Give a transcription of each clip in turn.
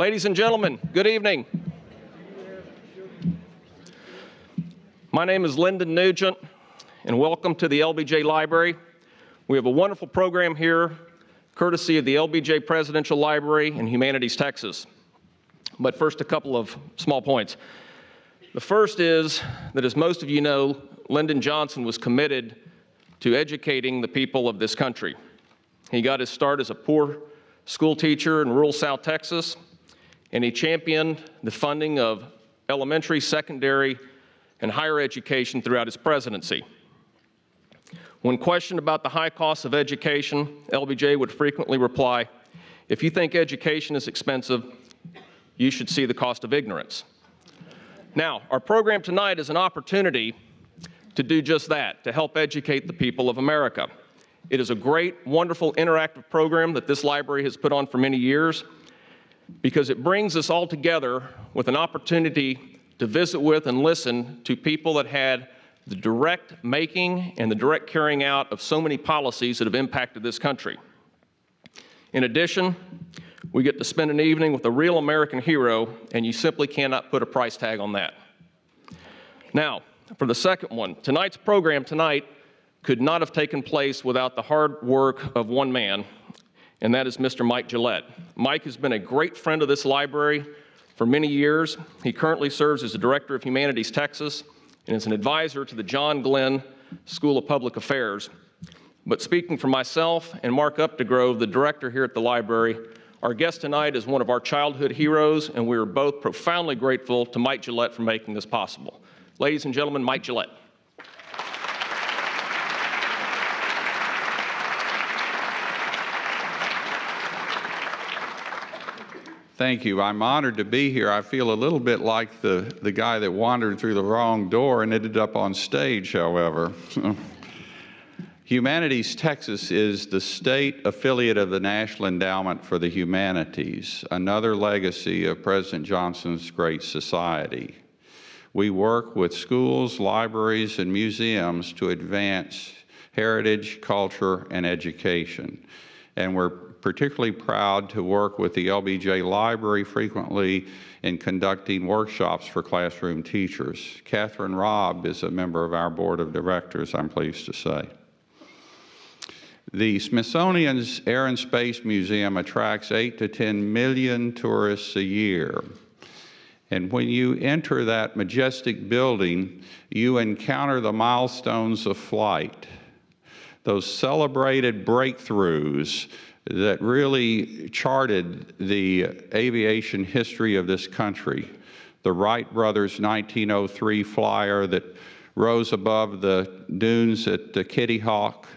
Ladies and gentlemen, good evening. My name is Lyndon Nugent, and welcome to the LBJ Library. We have a wonderful program here, courtesy of the LBJ Presidential Library and Humanities Texas. But first, a couple of small points. The first is that, as most of you know, Lyndon Johnson was committed to educating the people of this country. He got his start as a poor school teacher in rural South Texas, and he championed the funding of elementary, secondary, and higher education throughout his presidency. When questioned about the high cost of education, LBJ would frequently reply, "If you think education is expensive, you should see the cost of ignorance." Now, our program tonight is an opportunity to do just that, to help educate the people of America. It is a great, wonderful, interactive program that this library has put on for many years, because it brings us all together with an opportunity to visit with and listen to people that had the direct making and the direct carrying out of so many policies that have impacted this country. In addition, we get to spend an evening with a real American hero, and you simply cannot put a price tag on that. Now, for the second one, tonight's program tonight could not have taken place without the hard work of one man, and that is Mr. Mike Gillett. Mike has been a great friend of this library for many years. He currently serves as the Director of Humanities Texas and is an advisor to the John Glenn School of Public Affairs. But speaking for myself and Mark Updegrove, the director here at the library, our guest tonight is one of our childhood heroes, and we are both profoundly grateful to Mike Gillett for making this possible. Ladies and gentlemen, Mike Gillett. Thank you. I'm honored to be here. I feel a little bit like the guy that wandered through the wrong door and ended up on stage, however. Humanities Texas is the state affiliate of the National Endowment for the Humanities, another legacy of President Johnson's Great Society. We work with schools, libraries, and museums to advance heritage, culture, and education. And we're particularly proud to work with the LBJ Library frequently in conducting workshops for classroom teachers. Katherine Robb is a member of our board of directors, I'm pleased to say. The Smithsonian's Air and Space Museum attracts 8 to 10 million tourists a year. And when you enter that majestic building, you encounter the milestones of flight, those celebrated breakthroughs that really charted the aviation history of this country. The Wright Brothers 1903 flyer that rose above the dunes at the Kitty Hawk.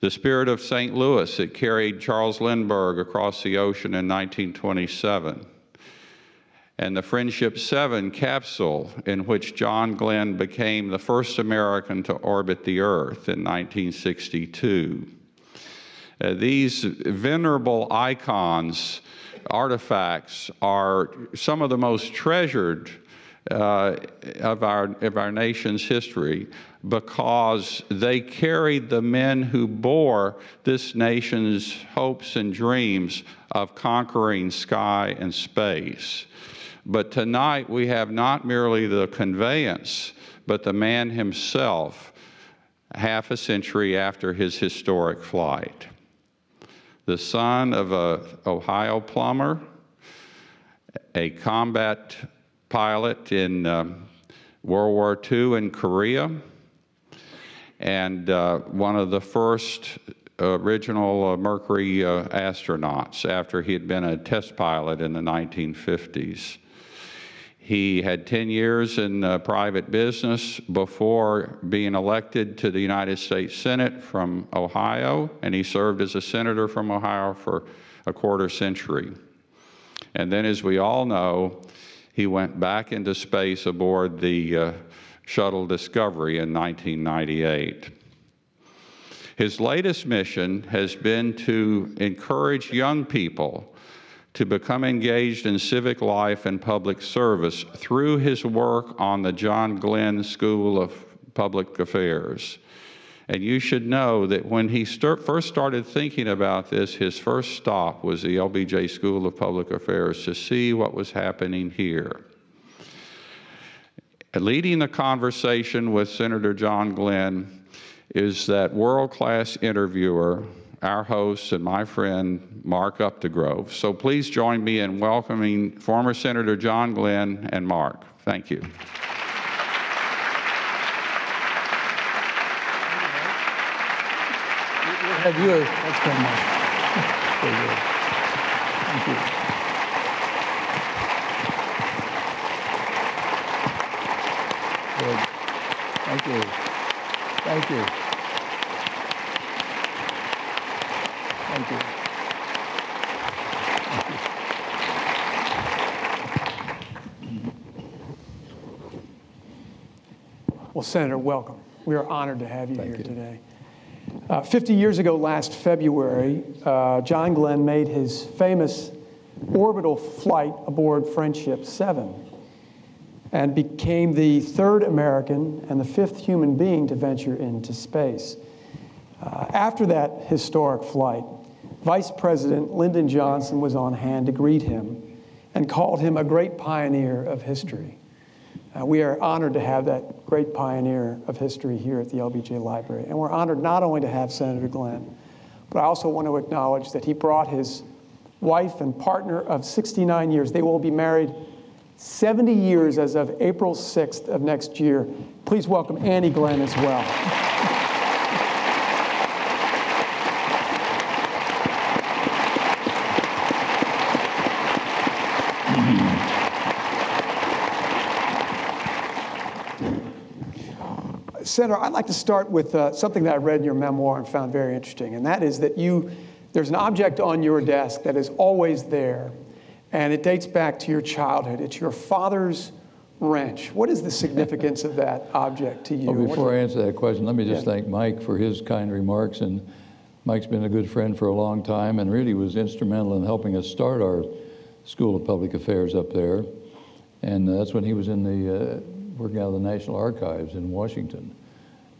The Spirit of St. Louis that carried Charles Lindbergh across the ocean in 1927. And the Friendship 7 capsule in which John Glenn became the first American to orbit the Earth in 1962. These venerable icons, artifacts, are some of the most treasured of our nation's history, because they carried the men who bore this nation's hopes and dreams of conquering sky and space. But tonight we have not merely the conveyance, but the man himself, half a century after his historic flight. The son of an Ohio plumber, a combat pilot in World War II in Korea, and one of the first original Mercury astronauts after he had been a test pilot in the 1950s. He had 10 years in private business before being elected to the United States Senate from Ohio, and he served as a senator from Ohio for a quarter century. And then, as we all know, he went back into space aboard the shuttle Discovery in 1998. His latest mission has been to encourage young people to become engaged in civic life and public service through his work on the John Glenn School of Public Affairs. And you should know that when he first started thinking about this, his first stop was the LBJ School of Public Affairs to see what was happening here. Leading the conversation with Senator John Glenn is that world-class interviewer, our host and my friend, Mark Updegrove. So please join me in welcoming former Senator John Glenn and Mark. Thank you. Have you? That's very nice. Thank you. Good. Thank you. Thank you. Thank you. Well, Senator, welcome. We are honored to have you here today. 50 years ago last February, John Glenn made his famous orbital flight aboard Friendship 7 and became the third American and the fifth human being to venture into space. After that historic flight, Vice President Lyndon Johnson was on hand to greet him and called him a great pioneer of history. We are honored to have that great pioneer of history here at the LBJ Library. And we're honored not only to have Senator Glenn, but I also want to acknowledge that he brought his wife and partner of 69 years. They will be married 70 years as of April 6th of next year. Please welcome Annie Glenn as well. Senator, I'd like to start with something that I read in your memoir and found very interesting, and that is that there's an object on your desk that is always there, and it dates back to your childhood. It's your father's wrench. What is the significance of that object to you? Well, before I answer that question, let me just thank Mike for his kind remarks. And Mike's been a good friend for a long time and really was instrumental in helping us start our School of Public Affairs up there. And that's when he was in the working out of the National Archives in Washington,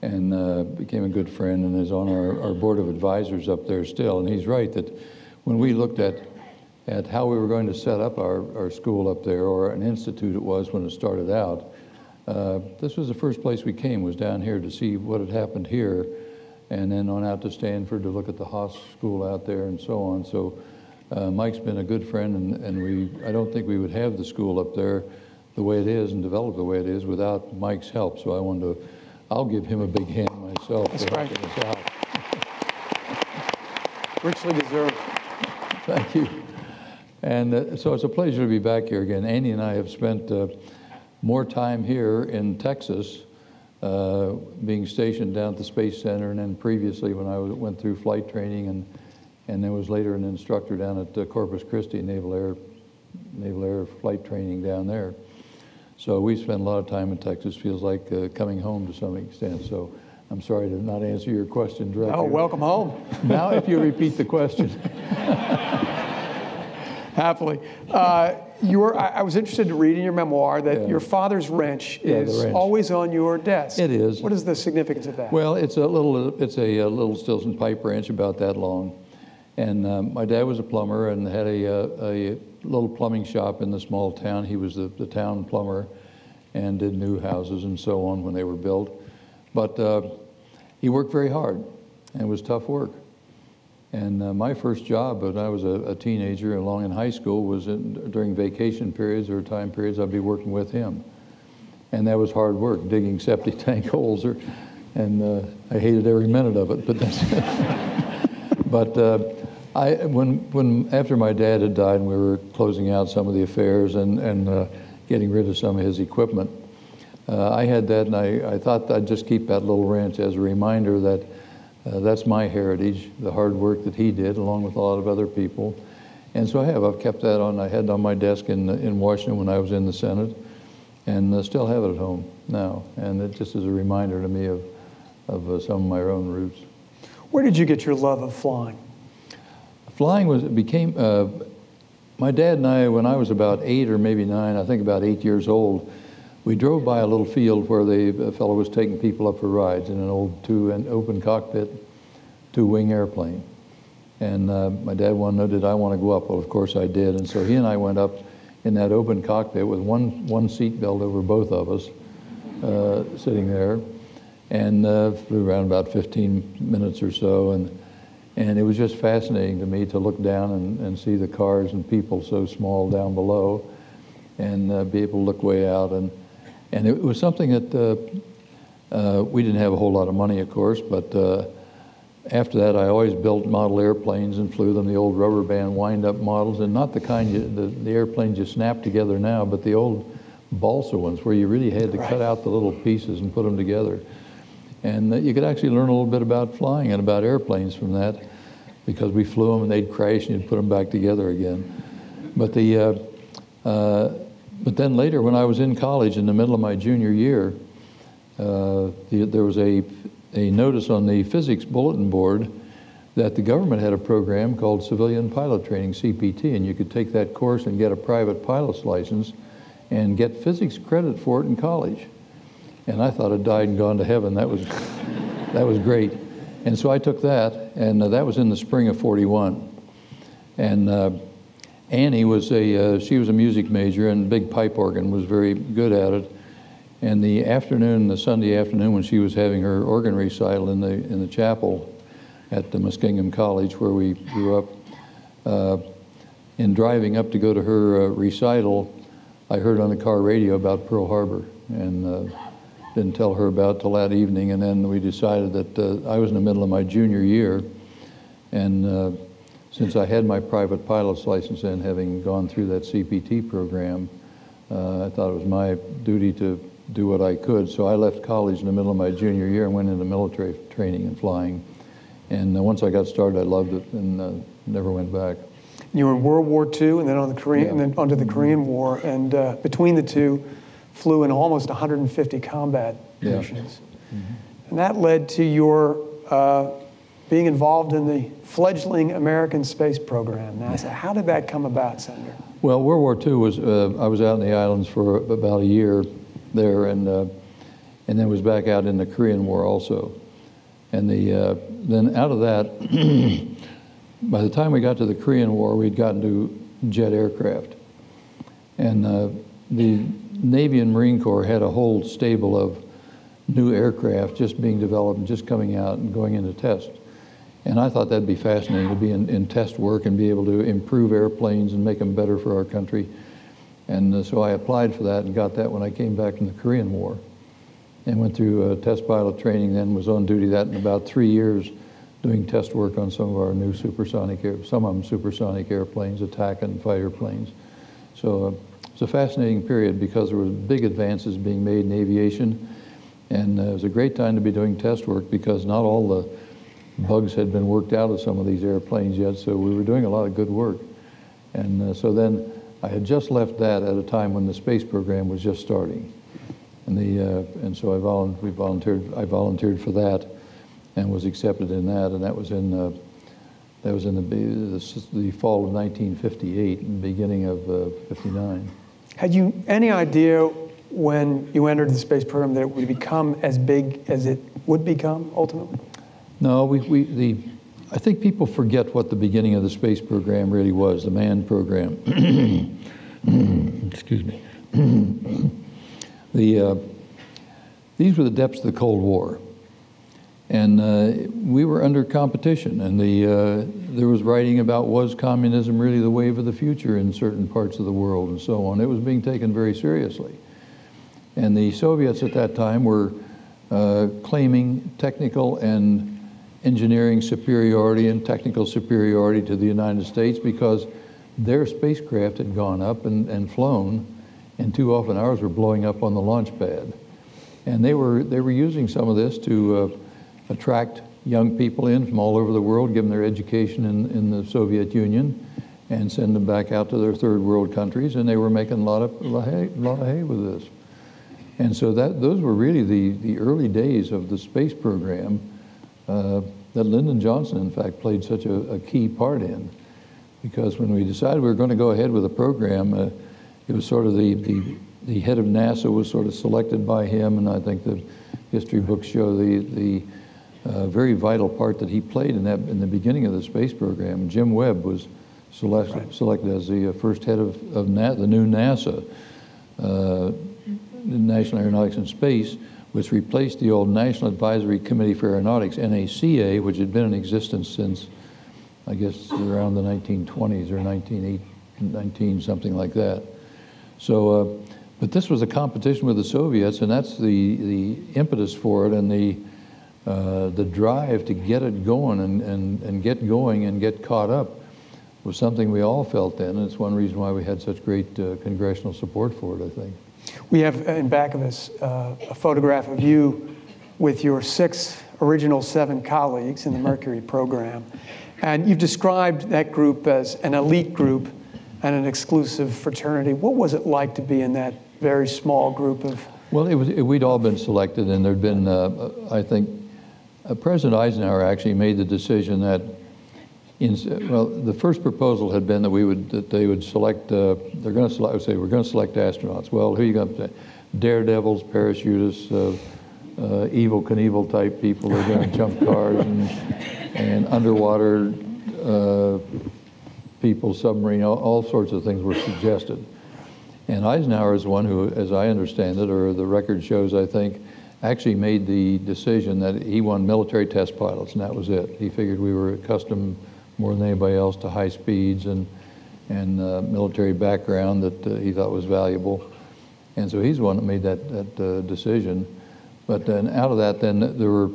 and became a good friend and is on our board of advisors up there still. And he's right that when we looked at how we were going to set up our school up there, or an institute it was when it started out, this was the first place we came, was down here to see what had happened here, and then on out to Stanford to look at the Haas School out there and so on. So Mike's been a good friend, and I don't think we would have the school up there the way it is and develop the way it is without Mike's help. So I'll give him a big hand myself. That's right. Richly deserved. Thank you. And so it's a pleasure to be back here again. Andy and I have spent more time here in Texas, being stationed down at the Space Center, and then previously when I went through flight training, and then was later an instructor down at Corpus Christi Naval Air Flight Training down there. So we spend a lot of time in Texas. Feels like coming home to some extent. So I'm sorry to not answer your question directly. Oh, welcome home. Now if you repeat the question. Happily. I was interested to read in your memoir that your father's wrench is always on your desk. It is. What is the significance of that? Well, it's a little Stilson pipe wrench about that long. And my dad was a plumber and had a little plumbing shop in the small town. He was the town plumber and did new houses and so on when they were built. But he worked very hard, and it was tough work. And my first job when I was a teenager along in high school was during vacation periods or time periods, I'd be working with him. And that was hard work, digging septic tank holes. And I hated every minute of it. But that's but after my dad had died and we were closing out some of the affairs and getting rid of some of his equipment, I had that, and I thought I'd just keep that little wrench as a reminder that that's my heritage, the hard work that he did along with a lot of other people. And so I've kept that on. I had it on my desk in Washington when I was in the Senate, and still have it at home now. And it just is a reminder to me of some of my own roots. Where did you get your love of flying? Flying became my dad and I, when I was about 8 or maybe 9, I think about 8 years old, We drove by a little field where the fellow was taking people up for rides in an old open cockpit, two-wing airplane. And my dad wanted to know, did I want to go up? Well, of course I did. And so he and I went up in that open cockpit with one seat belt over both of us, sitting there, and flew around about 15 minutes or so. And it was just fascinating to me to look down and see the cars and people so small down below, and be able to look way out. And it was something that we didn't have a whole lot of money, of course, but after that I always built model airplanes and flew them, the old rubber band wind-up models, and not the kind the airplanes you snap together now, but the old balsa ones where you really had to cut out the little pieces and put them together. And you could actually learn a little bit about flying and about airplanes from that, because we flew them and they'd crash and you'd put them back together again. But the but then later, when I was in college in the middle of my junior year, there was a notice on the physics bulletin board that the government had a program called Civilian Pilot Training, CPT, and you could take that course and get a private pilot's license and get physics credit for it in college. And I thought I'd died and gone to heaven. That was, that was great. And so I took that, and that was in the spring of '41. And Annie was she was a music major, and big pipe organ, was very good at it. And the Sunday afternoon when she was having her organ recital in the chapel at the Muskingum College where we grew up, in driving up to go to her recital, I heard on the car radio about Pearl Harbor, and didn't tell her about till that evening. And then we decided that I was in the middle of my junior year, and since I had my private pilot's license and having gone through that CPT program, I thought it was my duty to do what I could. So I left college in the middle of my junior year and went into military training and flying. And once I got started, I loved it and never went back. You were in World War II and then on the Korean, and then onto the Korean War, and between the two, flew in almost 150 combat missions, and that led to your being involved in the fledgling American space program, NASA. How did that come about, Senator? Well, World War II was, I was out in the islands for about a year there, and then was back out in the Korean War also. And then out of that, by the time we got to the Korean War, we'd gotten to jet aircraft. And the Navy and Marine Corps had a whole stable of new aircraft just being developed and just coming out and going into test. And I thought that'd be fascinating to be in test work and be able to improve airplanes and make them better for our country. And so I applied for that and got that when I came back from the Korean War, and went through test pilot training, then was on duty that in about 3 years doing test work on some of our new supersonic airplanes, attack and fighter planes. So it's a fascinating period because there were big advances being made in aviation, and it was a great time to be doing test work because not all the bugs had been worked out of some of these airplanes yet, so we were doing a lot of good work. And so then I had just left that at a time when the space program was just starting, and so I volunteered for that, and was accepted in that, and that was in the fall of 1958 and beginning of '59. Had you any idea when you entered the space program that it would become as big as it would become ultimately? No, I think people forget what the beginning of the space program really was, the manned program. Excuse me. These were the depths of the Cold War, and we were under competition. And there was writing about, was communism really the wave of the future in certain parts of the world, and so on. It was being taken very seriously, and the Soviets at that time were claiming technical and engineering superiority and technical superiority to the United States because their spacecraft had gone up and flown, and too often ours were blowing up on the launch pad. And they were using some of this to attract young people in from all over the world, give them their education in the Soviet Union, and send them back out to their third world countries, and they were making a lot of hay with this. And so those were really the early days of the space program, that Lyndon Johnson, in fact, played such a key part in, because when we decided we were going to go ahead with the program, it was sort of the the head of NASA was sort of selected by him, and I think the history books show the very vital part that he played in that in the beginning of the space program. Jim Webb was selected as the first head of the new NASA, National Aeronautics and Space, which replaced the old National Advisory Committee for Aeronautics, NACA, which had been in existence since, I guess, around the 1920s or 19 something like that. So, but this was a competition with the Soviets, and that's the impetus for it, and the drive to get it going and get going and get caught up was something we all felt then, and it's one reason why we had such great congressional support for it, I think. We have in back of us a photograph of you with your 6 original 7 colleagues in the Mercury program. And you've described that group as an elite group and an exclusive fraternity. What was it like to be in that very small group of? Well, we'd all been selected, and there'd been, I think, President Eisenhower actually made the decision that, well, the first proposal had been that we're going to select astronauts. Well, who are you going to? Daredevils, parachutists, evil Knievel type people who are going to jump cars and underwater people, submarine, all sorts of things were suggested. And Eisenhower is one who, as I understand it, or the record shows, I think, actually made the decision that he won military test pilots, and that was it. He figured we were accustomed more than anybody else to high speeds and military background that he thought was valuable. And so he's the one that made that decision. But then out of that, then there were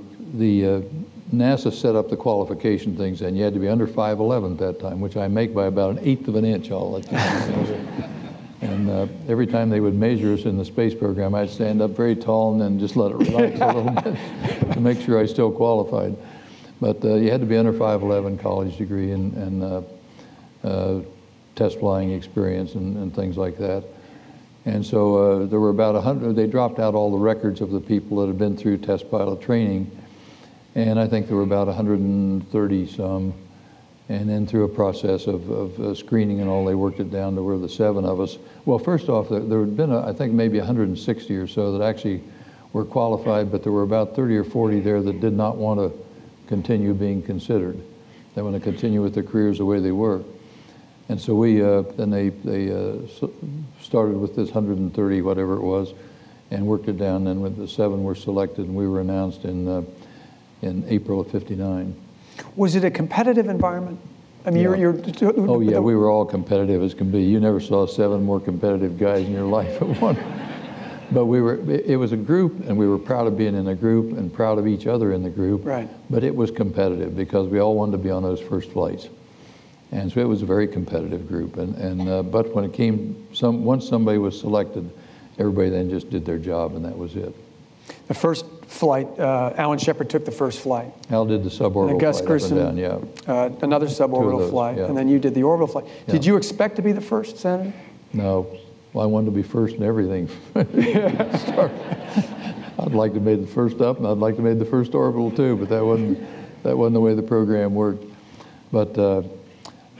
NASA set up the qualification things, and you had to be under 5'11" at that time, which I make by about 1/8 of an inch all the time. And every time they would measure us in the space program, I'd stand up very tall and then just let it relax a little bit to make sure I still qualified. But you had to be under 5'11", college degree, and test flying experience and things like that. And so there were about 100. They dropped out all the records of the people that had been through test pilot training, and I think there were about 130 some. And then through a process of screening and all, they worked it down to where the 7 of us. Well, first off, there had been, I think, maybe 160 or so that actually were qualified, but there were about 30 or 40 there that did not want to continue being considered. They want to continue with their careers the way they were. And so we, then they started with this 130, whatever it was, and worked it down. And when the 7 were selected, and we were announced in April of '59. Was it a competitive environment? I mean, yeah. Oh yeah, we were all competitive as can be. You never saw 7 more competitive guys in your life at once. But it was a group, and we were proud of being in a group and proud of each other in the group. Right. But it was competitive because we all wanted to be on those first flights, and so it was a very competitive group. And but when it came, once somebody was selected, everybody then just did their job, and that was it. The first flight, Alan Shepard took the first flight. Al did the suborbital flight. Gus Grissom, up and down, yeah. Another suborbital those, flight, yeah. And then you did the orbital flight. Yeah. Did you expect to be the first, Senator? No. Well, I wanted to be first in everything. I'd like to have made the first up, and I'd like to have made the first orbital too, but that wasn't the way the program worked. But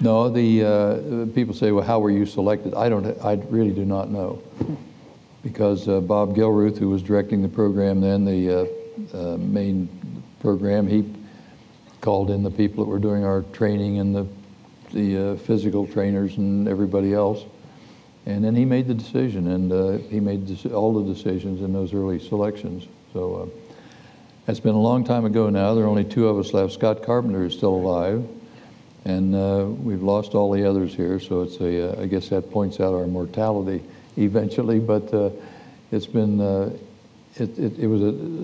no, the people say, well, how were you selected? I really do not know. Because Bob Gilruth, who was directing the program then, the main program, he called in the people that were doing our training and the physical trainers and everybody else, and then he made the decision, and he made all the decisions in those early selections. So that's been a long time ago now. There are only 2 of us left. Scott Carpenter is still alive, and we've lost all the others here. So it's I guess that points out our mortality eventually, but it's been, it was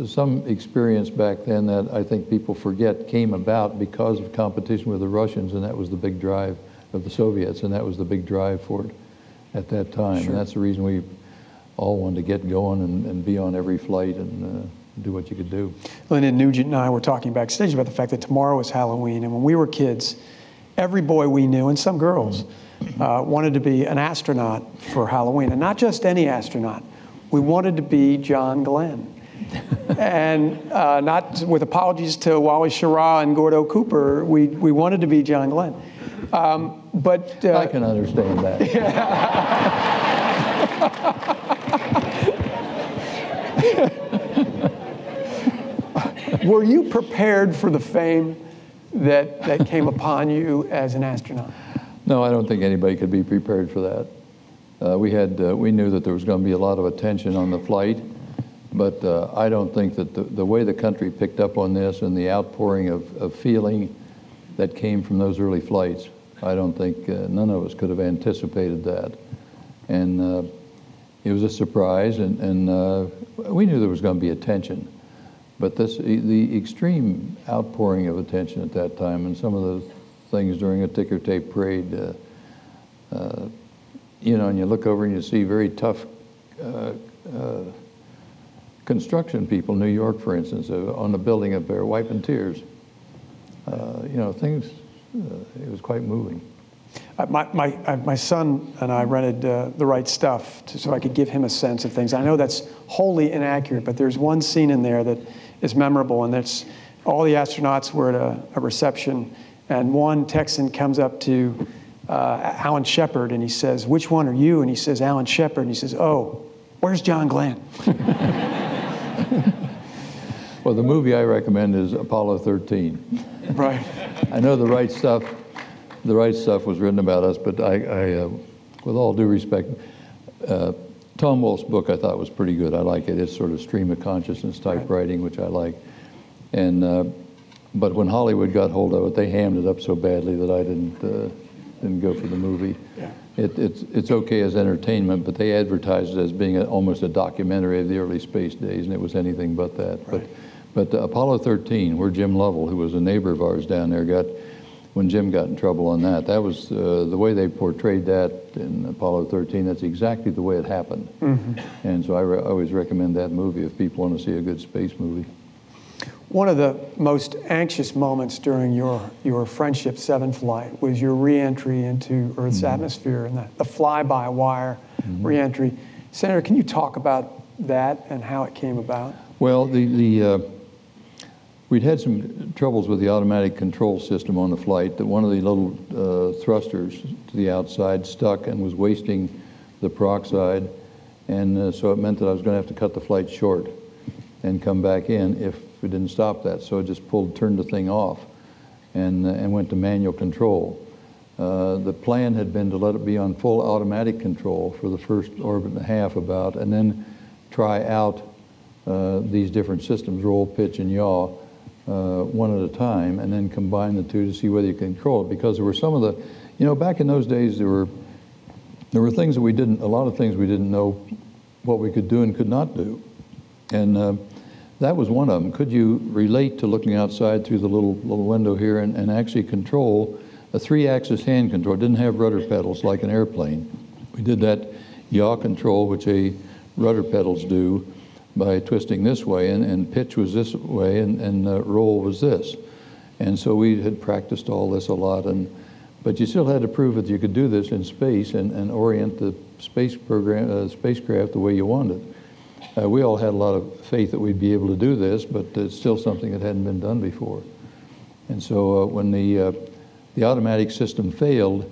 some experience back then that I think people forget came about because of competition with the Russians, and that was the big drive of the Soviets, and that was the big drive for it at that time. Sure. And that's the reason we all wanted to get going and be on every flight and do what you could do. Lyndon Nugent and I were talking backstage about the fact that tomorrow is Halloween, and when we were kids, every boy we knew, and some girls, wanted to be an astronaut for Halloween, and not just any astronaut. We wanted to be John Glenn. And not with apologies to Wally Schirra and Gordo Cooper, we wanted to be John Glenn. But I can understand that. Yeah. Were you prepared for the fame that came upon you as an astronaut? No, I don't think anybody could be prepared for that. We knew that there was going to be a lot of attention on the flight, but I don't think that the way the country picked up on this and the outpouring of feeling that came from those early flights, I don't think none of us could have anticipated that. And it was a surprise, and we knew there was going to be attention. But the extreme outpouring of attention at that time, and some of those things during a ticker tape parade, you know, and you look over and you see very tough construction people, New York, for instance, on the building up there, wiping tears. You know, things, it was quite moving. My son and I rented The Right Stuff so I could give him a sense of things. I know that's wholly inaccurate, but there's one scene in there that is memorable, and that's all the astronauts were at a reception, and one Texan comes up to Alan Shepard, and he says, "Which one are you?" And he says, "Alan Shepard." And he says, "Oh, where's John Glenn?" Well, the movie I recommend is Apollo 13. Right. I know The Right Stuff. The Right Stuff was written about us, but I with all due respect, Tom Wolfe's book I thought was pretty good. I like it. It's sort of stream of consciousness type writing, which I like. And but when Hollywood got hold of it, they hammed it up so badly that I didn't go for the movie. Yeah. It's okay as entertainment, but they advertised it as being almost a documentary of the early space days, and it was anything but that. Right. But Apollo 13, where Jim Lovell, who was a neighbor of ours down there, when Jim got in trouble on that was the way they portrayed that in Apollo 13. That's exactly the way it happened. Mm-hmm. And so I always recommend that movie if people want to see a good space movie. One of the most anxious moments during your Friendship 7 flight was your re-entry into Earth's mm-hmm. atmosphere and the fly-by-wire mm-hmm. re-entry. Senator, can you talk about that and how it came about? Well, we'd had some troubles with the automatic control system on the flight, that one of the little thrusters to the outside stuck and was wasting the peroxide, and so it meant that I was going to have to cut the flight short and come back in if we didn't stop that. So I just turned the thing off and went to manual control. The plan had been to let it be on full automatic control for the first orbit and a half about, and then try out these different systems, roll, pitch, and yaw, one at a time, and then combine the two to see whether you can control it. Because there were some of the, you know, back in those days there were things that we didn't, a lot of things we didn't know what we could do and could not do. And that was one of them. Could you relate to looking outside through the little window here and actually control a 3-axis hand control? It didn't have rudder pedals like an airplane. We did that yaw control, which a rudder pedals do, by twisting this way, and pitch was this way, and roll was this. And so we had practiced all this a lot, but you still had to prove that you could do this in space and orient the spacecraft the way you wanted. We all had a lot of faith that we'd be able to do this, but it's still something that hadn't been done before. And so when the automatic system failed,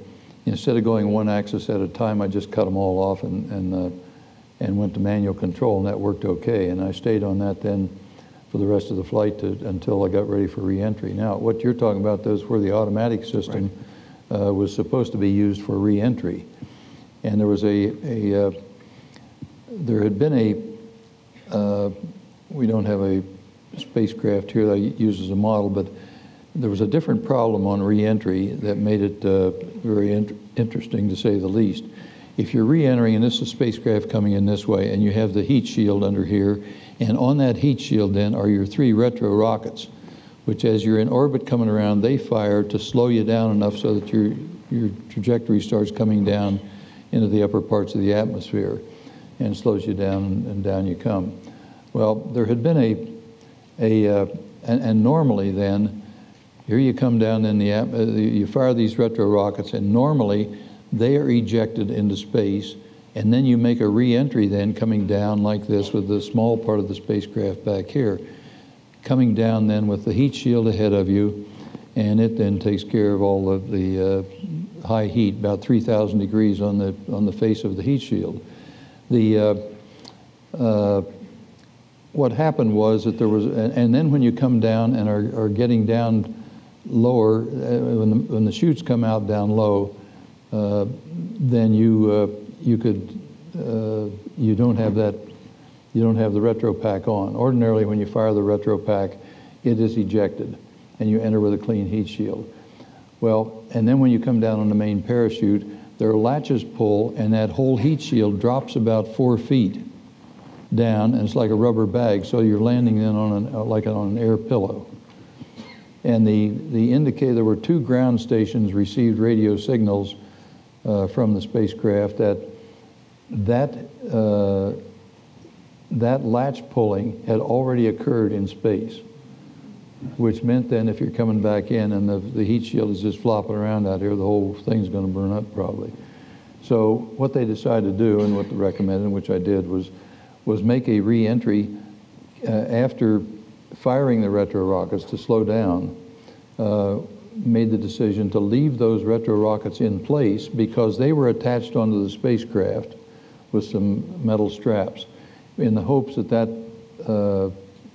instead of going one axis at a time, I just cut them all off and went to manual control, and that worked okay. And I stayed on that then for the rest of the flight until I got ready for re-entry. Now, what you're talking about, those where the automatic system right. Was supposed to be used for re-entry. And there was we don't have a spacecraft here that uses a model, but there was a different problem on re-entry that made it very interesting, to say the least. If you're re-entering, and this is a spacecraft coming in this way, and you have the heat shield under here, and on that heat shield then are your 3 retro rockets, which as you're in orbit coming around, they fire to slow you down enough so that your trajectory starts coming down into the upper parts of the atmosphere and slows you down, and down you come. Well, there had been and normally then, here you come down in the you fire these retro rockets, and normally they are ejected into space, and then you make a re-entry then coming down like this with the small part of the spacecraft back here, coming down then with the heat shield ahead of you, and it then takes care of all of the high heat, about 3,000 degrees on the face of the heat shield. The what happened was that there was, and then when you come down and are getting down lower, when the chutes come out down low, then you don't have that, you don't have the retro pack on. Ordinarily, when you fire the retro pack, it is ejected, and you enter with a clean heat shield. Well, and then when you come down on the main parachute, their latches pull, and that whole heat shield drops about 4 feet down, and it's like a rubber bag, so you're landing then on like on an air pillow. And the indicator, there were 2 ground stations received radio signals from the spacecraft that latch pulling had already occurred in space, which meant then if you're coming back in and the heat shield is just flopping around out here, the whole thing's going to burn up probably. So what they decided to do, and what they recommended, which I did, was make a re-entry after firing the retro rockets to slow down. Made the decision to leave those retro rockets in place because they were attached onto the spacecraft with some metal straps, in the hopes that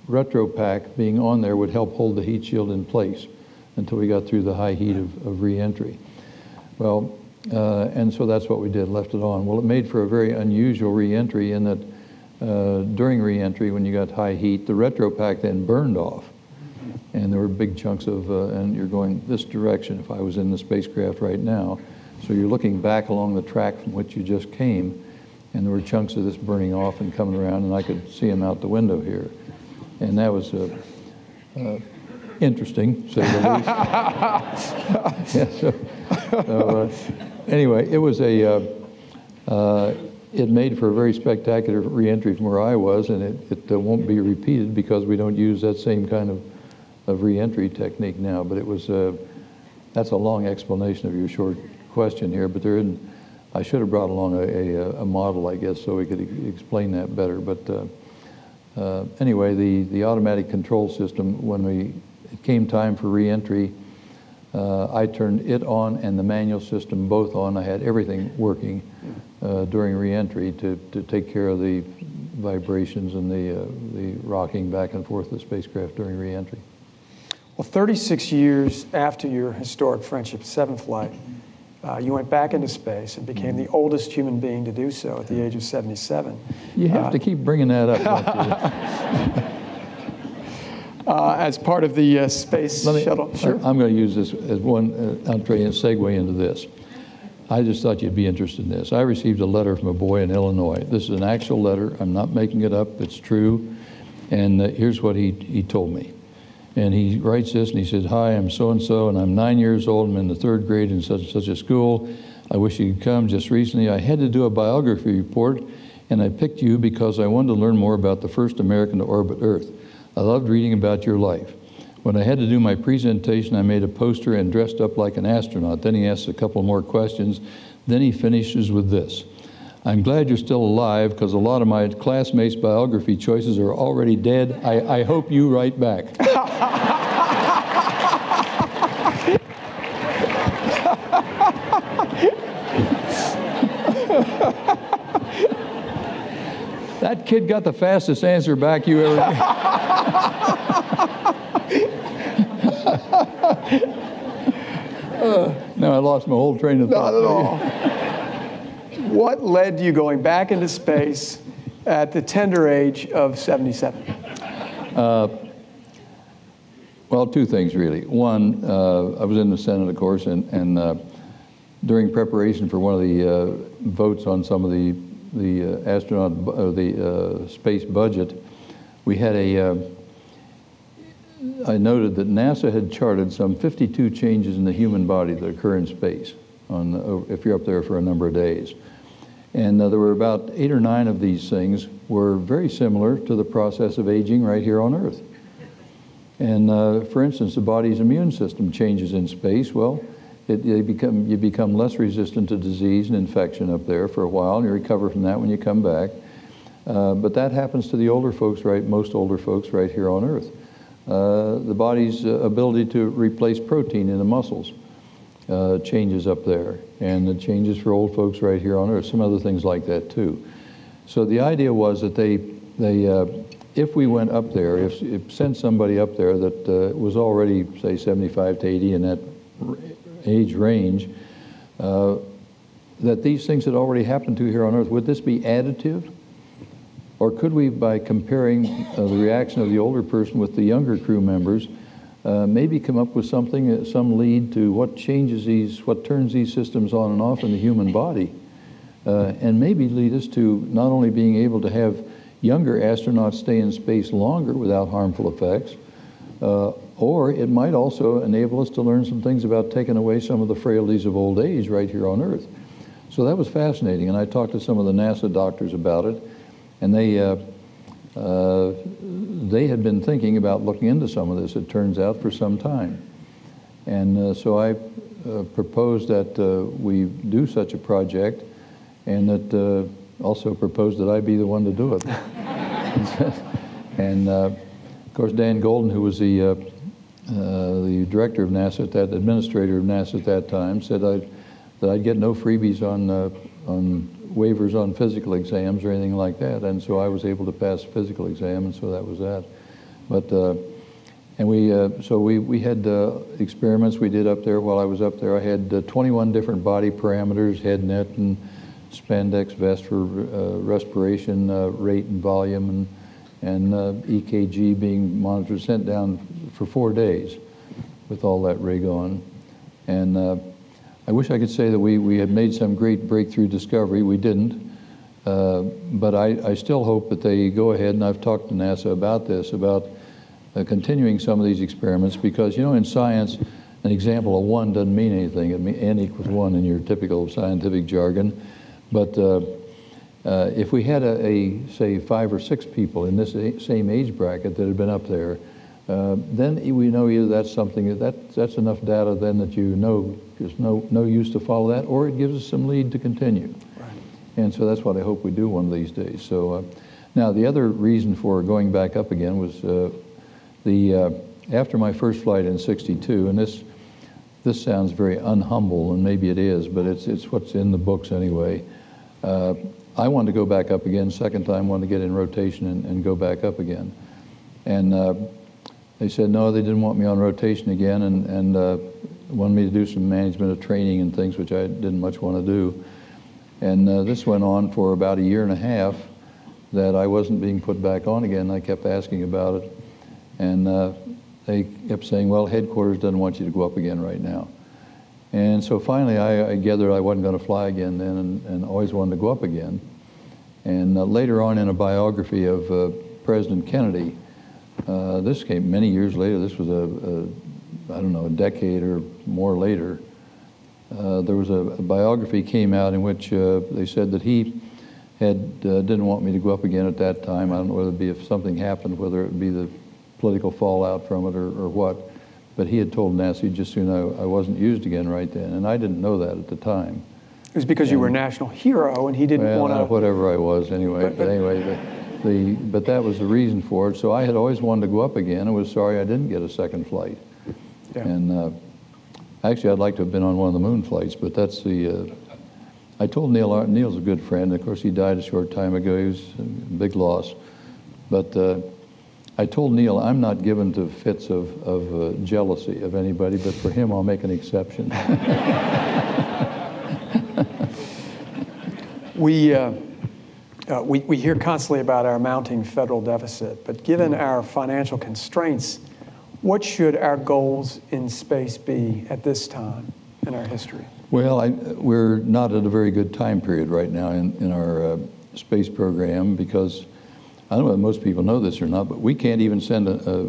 retro pack being on there would help hold the heat shield in place until we got through the high heat of re-entry. Well, and so that's what we did, left it on. Well, it made for a very unusual re-entry in that during re-entry, when you got high heat, the retro pack then burned off, and there were big chunks of, and you're going this direction if I was in the spacecraft right now, so you're looking back along the track from which you just came, and there were chunks of this burning off and coming around, and I could see them out the window here. And that was interesting, say the least. Anyway, it was it made for a very spectacular re-entry from where I was, and it won't be repeated because we don't use that same kind of re-entry technique now. But it was, that's a long explanation of your short question here, but there isn't, I should have brought along a model, I guess, so we could explain that better. But anyway, the automatic control system, when it came time for re-entry, I turned it on and the manual system both on. I had everything working during re-entry to take care of the vibrations and the rocking back and forth of the spacecraft during re-entry. Well, 36 years after your historic Friendship 7 flight, you went back into space and became the oldest human being to do so at the age of 77. You have to keep bringing that up. As part of the space shuttle. Sure. I'm going to use this as one entree and segue into this. I just thought you'd be interested in this. I received a letter from a boy in Illinois. This is an actual letter. I'm not making it up. It's true. And here's what he told me. And he writes this, and he says, "Hi, I'm so-and-so, and I'm 9 years old. I'm in the 3rd grade in such-and-such a school. I wish you could come. Just recently, I had to do a biography report, and I picked you because I wanted to learn more about the first American to orbit Earth. I loved reading about your life. When I had to do my presentation, I made a poster and dressed up like an astronaut." Then he asks a couple more questions. Then he finishes with this: "I'm glad you're still alive because a lot of my classmates' biography choices are already dead. I hope you write back." That kid got the fastest answer back you ever No, I lost my whole train of thought. Not at all. What led to you going back into space at the tender age of 77? Well, 2 things, really. One, I was in the Senate, of course, and during preparation for one of the votes on some of the astronaut, the space budget, we had I noted that NASA had charted some 52 changes in the human body that occur in space if you're up there for a number of days. And there were about 8 or 9 of these things were very similar to the process of aging right here on Earth. And for instance, the body's immune system changes in space. Well, you become less resistant to disease and infection up there for a while, and you recover from that when you come back. But that happens to the older folks, right? Most older folks right here on Earth. The body's ability to replace protein in the muscles changes up there, and the changes for old folks right here on Earth, some other things like that too. So the idea was that if we went up there, if sent somebody up there that was already, say, 75 to 80 in that age range, that these things had already happened to here on Earth, would this be additive? Or could we, by comparing the reaction of the older person with the younger crew members, maybe come up with something, some lead to what turns these systems on and off in the human body, and maybe lead us to not only being able to have younger astronauts stay in space longer without harmful effects, or it might also enable us to learn some things about taking away some of the frailties of old age right here on Earth. So that was fascinating, and I talked to some of the NASA doctors about it, and they had been thinking about looking into some of this, it turns out, for some time. And so I proposed that we do such a project, and that also proposed that I be the one to do it. And of course, Dan Golden, who was the director of NASA at that, administrator of NASA at that time, said that I'd get no freebies on waivers on physical exams or anything like that, and so I was able to pass physical exam, and so that was that. But we had experiments we did up there. While I was up there, I had 21 different body parameters: head net and spandex vest for respiration rate and volume, and EKG being monitored, sent down for 4 days with all that rig on. And I wish I could say that we had made some great breakthrough discovery. We didn't, but I still hope that they go ahead, and I've talked to NASA about this, about continuing some of these experiments, because, you know, in science, an example of one doesn't mean anything. It means n equals one in your typical scientific jargon. But if we had say 5 or 6 people in this same age bracket that had been up there, then we know either that's something that's enough data then that you know there's no use to follow that, or it gives us some lead to continue. Right. And so that's what I hope we do one of these days. So now the other reason for going back up again was after my first flight in '62, and this sounds very unhumble, and maybe it is, but it's what's in the books anyway. I wanted to go back up again. Second time, wanted to get in rotation and go back up again. And they said no, they didn't want me on rotation again, and wanted me to do some management of training and things, which I didn't much want to do. And this went on for about 1.5 years that I wasn't being put back on again. I kept asking about it, and they kept saying, well, headquarters doesn't want you to go up again right now. And so finally I gathered I wasn't going to fly again then, and always wanted to go up again. And later on, in a biography of President Kennedy, this came many years later, this was I don't know, a decade or more later, there was a biography came out in which they said that he had didn't want me to go up again at that time. I don't know whether it'd be if something happened, whether it would be the political fallout from it or what, but he had told NASA just soon I wasn't used again right then, and I didn't know that at the time. It was because you were a national hero, and he didn't want to. Whatever I was, anyway. But anyway, but that was the reason for it. So I had always wanted to go up again, and was sorry I didn't get a second flight. Yeah. And actually, I'd like to have been on one of the moon flights, but that's the. I told Neil. Neil's a good friend. Of course, he died a short time ago. He was a big loss, but. I told Neil I'm not given to fits of jealousy of anybody, but for him I'll make an exception. We hear constantly about our mounting federal deficit, but given our financial constraints, what should our goals in space be at this time in our history? Well, we're not at a very good time period right now in our space program, because I don't know if most people know this or not, but we can't even send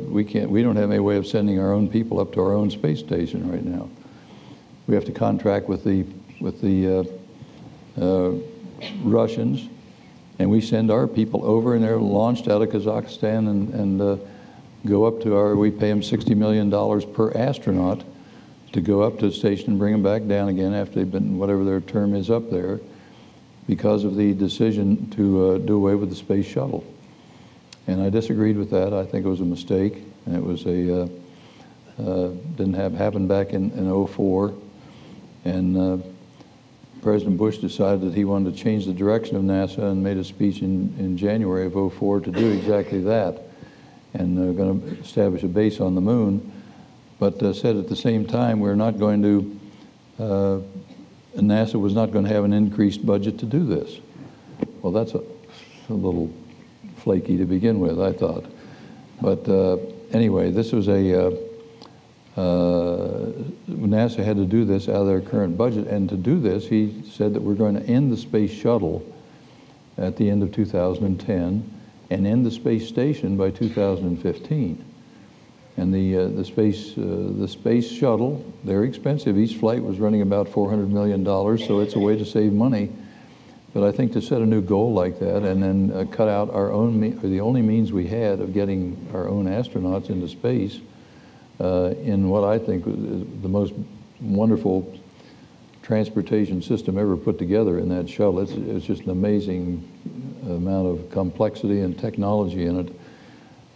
we don't have any way of sending our own people up to our own space station right now. We have to contract with the Russians, and we send our people over, and they're launched out of Kazakhstan and go up to we pay them $60 million per astronaut to go up to the station and bring them back down again after they've been, whatever their term is up there, because of the decision to do away with the space shuttle. And I disagreed with that. I think it was a mistake, and it was didn't happen back in '04. And President Bush decided that he wanted to change the direction of NASA and made a speech in January of '04 to do exactly that. And they're going to establish a base on the moon, but said at the same time we're not going to, NASA was not going to have an increased budget to do this. Well, that's a little flaky to begin with, I thought. But anyway, this was a, NASA had to do this out of their current budget, and to do this, he said that we're going to end the space shuttle at the end of 2010 and end the space station by 2015. And the space shuttle, they're expensive. Each flight was running about $400 million, so it's a way to save money. But I think to set a new goal like that and then cut out our own, or the only means we had of getting our own astronauts into space in what I think is the most wonderful transportation system ever put together in that shuttle. It's just an amazing amount of complexity and technology in it.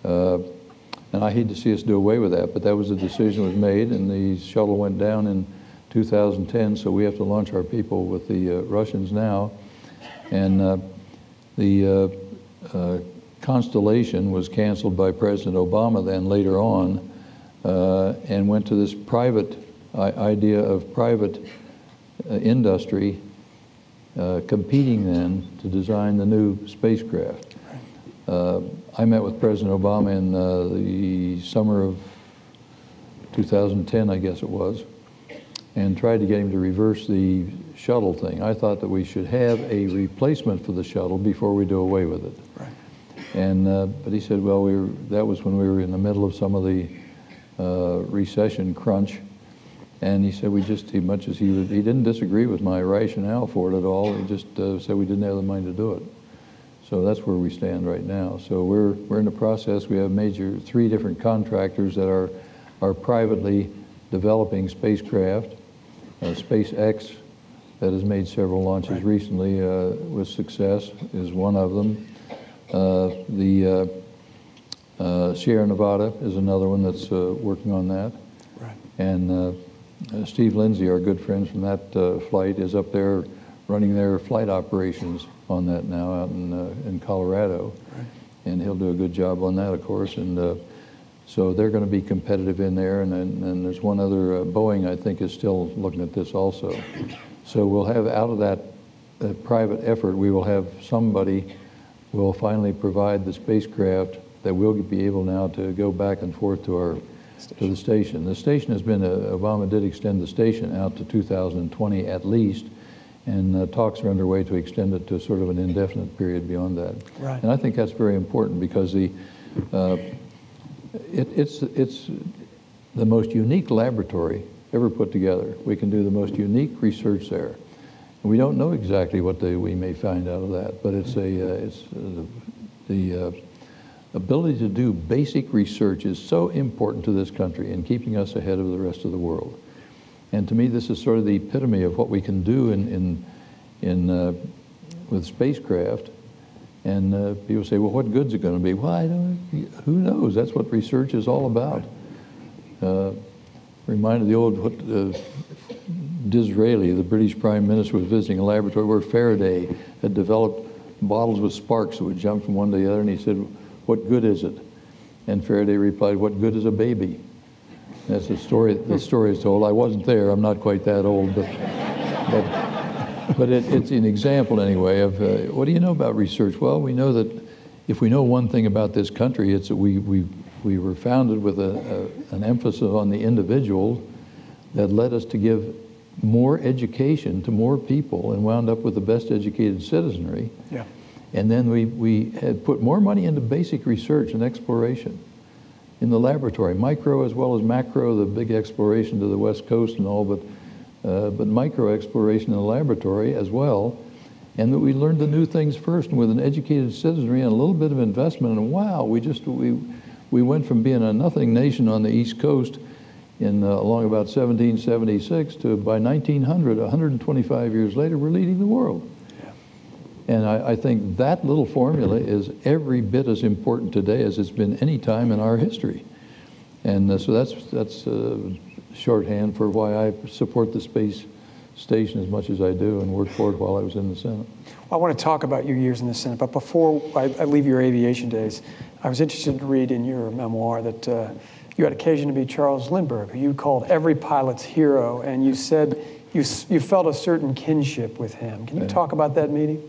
And I hate to see us do away with that, but that was a decision that was made, and the shuttle went down in 2010, so we have to launch our people with the Russians now. And the Constellation was canceled by President Obama then later on, and went to this private idea of private industry competing then to design the new spacecraft. I met with President Obama in the summer of 2010, I guess it was, and tried to get him to reverse the shuttle thing. I thought that we should have a replacement for the shuttle before we do away with it. Right. And but he said, well, that was when we were in the middle of some of the recession crunch, and he said we just, as much as he didn't disagree with my rationale for it at all. He just said we didn't have the money to do it. So that's where we stand right now. So we're in the process. We have three different contractors that are privately developing spacecraft. SpaceX, that has made several launches right. recently with success, is one of them. The Sierra Nevada is another one that's working on that. Right. And Steve Lindsay, our good friend from that flight, is up there running their flight operations on that now out in Colorado. Right. And he'll do a good job on that, of course. And so they're going to be competitive in there, and there's one other, Boeing, I think, is still looking at this also. So we'll have out of that private effort, we will have somebody will finally provide the spacecraft that we'll be able now to go back and forth to our to the station. The station has been, Obama did extend the station out to 2020 at least, and talks are underway to extend it to sort of an indefinite period beyond that. Right. And I think that's very important because the it's the most unique laboratory ever put together. We can do the most unique research there. We don't know exactly what we may find out of that, but the ability to do basic research is so important to this country in keeping us ahead of the rest of the world. And to me, this is sort of the epitome of what we can do with spacecraft. And people say, well, what good's it going to be? Well, who knows? That's what research is all about. Reminded the old Disraeli, the British Prime Minister, was visiting a laboratory where Faraday had developed bottles with sparks that would jump from one to the other, and he said, what good is it? And Faraday replied, what good is a baby? That's the story. The story is told. I wasn't there. I'm not quite that old, but it's an example anyway of what do you know about research? Well, we know that if we know one thing about this country, it's that we were founded with an emphasis on the individual that led us to give more education to more people and wound up with the best educated citizenry. Yeah. And then we had put more money into basic research and exploration in the laboratory, micro as well as macro, the big exploration to the West Coast and all, but micro exploration in the laboratory as well, and that we learned the new things first, and with an educated citizenry and a little bit of investment, and wow, we went from being a nothing nation on the East Coast in along about 1776 to by 1900, 125 years later, we're leading the world. And I think that little formula is every bit as important today as it's been any time in our history. And so that's shorthand for why I support the space station as much as I do and worked for it while I was in the Senate. Well, I want to talk about your years in the Senate, but before I leave your aviation days, I was interested to read in your memoir that you had occasion to be Charles Lindbergh, who you called every pilot's hero, and you said you felt a certain kinship with him. Can you talk about that meeting?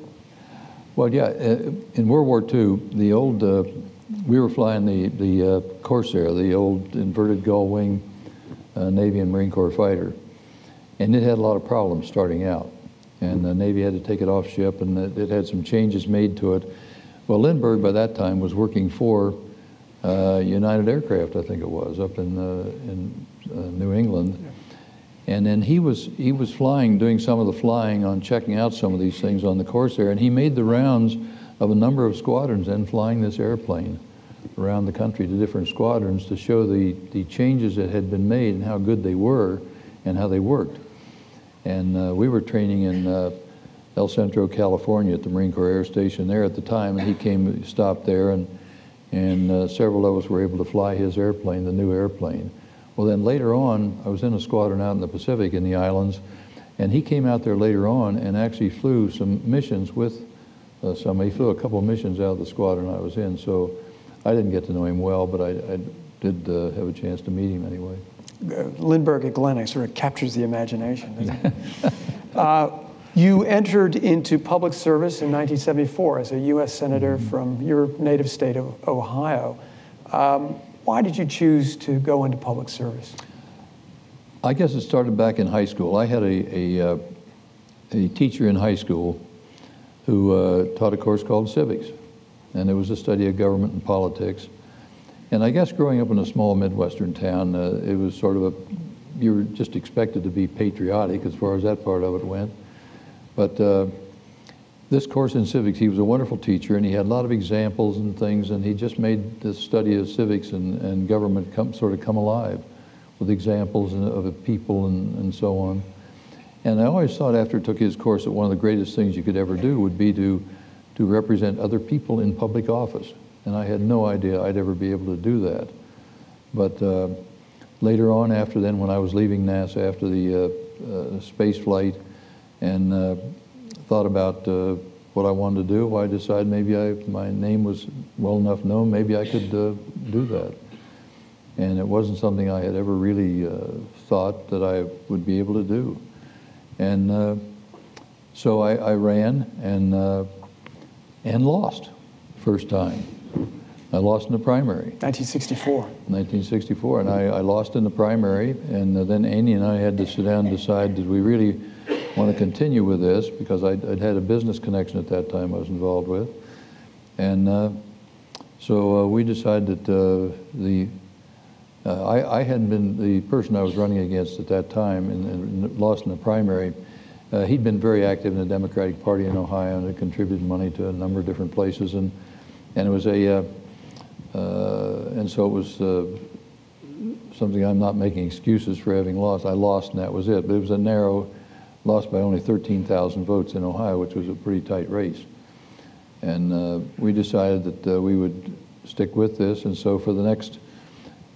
Well, yeah, in World War II, the old, we were flying the Corsair, the old inverted gull wing Navy and Marine Corps fighter. And it had a lot of problems starting out. And the Navy had to take it off ship, and it had some changes made to it. Well, Lindbergh, by that time, was working for United Aircraft, I think it was, up in New England. And then he was flying, doing some of the flying on checking out some of these things on the Corsair, and he made the rounds of a number of squadrons and flying this airplane around the country to different squadrons to show the changes that had been made and how good they were and how they worked. And we were training in El Centro, California at the Marine Corps Air Station there at the time, and he came, stopped there, and several of us were able to fly his airplane, the new airplane. Well, then later on, I was in a squadron out in the Pacific in the islands, and he came out there later on and actually flew some missions with some. He flew a couple of missions out of the squadron I was in, so I didn't get to know him well, but I did have a chance to meet him anyway. Lindbergh at Glenn sort of captures the imagination, doesn't it? You entered into public service in 1974 as a U.S. Senator from your native state of Ohio. Why did you choose to go into public service? I guess it started back in high school. I had a teacher in high school who taught a course called civics, and it was a study of government and politics. And I guess growing up in a small Midwestern town, it was sort of you were just expected to be patriotic as far as that part of it went. But this course in civics, he was a wonderful teacher, and he had a lot of examples and things, and he just made this study of civics and government sort of come alive with examples of people and so on. And I always thought after I took his course that one of the greatest things you could ever do would be to represent other people in public office. And I had no idea I'd ever be able to do that. But later on after then, when I was leaving NASA after the space flight and thought about what I wanted to do, well, I decided maybe my name was well enough known, maybe I could do that. And it wasn't something I had ever really thought that I would be able to do. And so I ran and lost first time. I lost in the primary. 1964. 1964, and I lost in the primary, and then Annie and I had to sit down and decide, did we really want to continue with this? Because I'd had a business connection at that time I was involved with. And so we decided that I hadn't been, the person I was running against at that time and lost in the primary, he'd been very active in the Democratic Party in Ohio and had contributed money to a number of different places. And it was and so it was something. I'm not making excuses for having lost. I lost, and that was it. But it was a narrow loss by only 13,000 votes in Ohio, which was a pretty tight race. And we decided that we would stick with this. And so for the next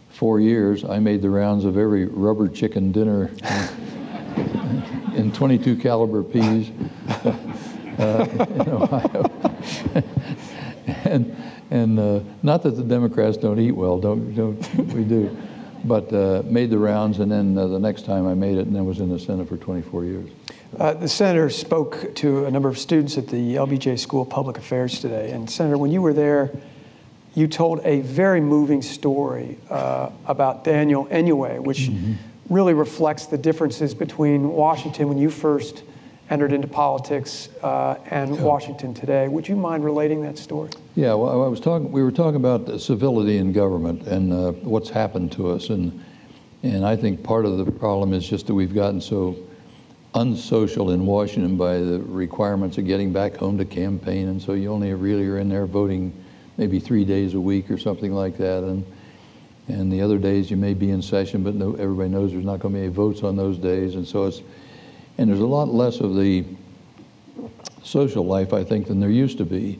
4 years, I made the rounds of every rubber chicken dinner in 22 caliber peas in Ohio. And not that the Democrats don't eat well, we do, but made the rounds, and then the next time I made it, and then was in the Senate for 24 years. The Senator spoke to a number of students at the LBJ School of Public Affairs today, and Senator, when you were there, you told a very moving story about Daniel Inouye, which really reflects the differences between Washington when you first entered into politics and Washington today. Would you mind relating that story? Yeah, well, we were talking about civility in government and what's happened to us. And I think part of the problem is just that we've gotten so unsocial in Washington by the requirements of getting back home to campaign. And so you only really are in there voting maybe 3 days a week or something like that. And the other days you may be in session, but no, everybody knows there's not going to be any votes on those days. And so it's, and there's a lot less of the social life, I think, than there used to be.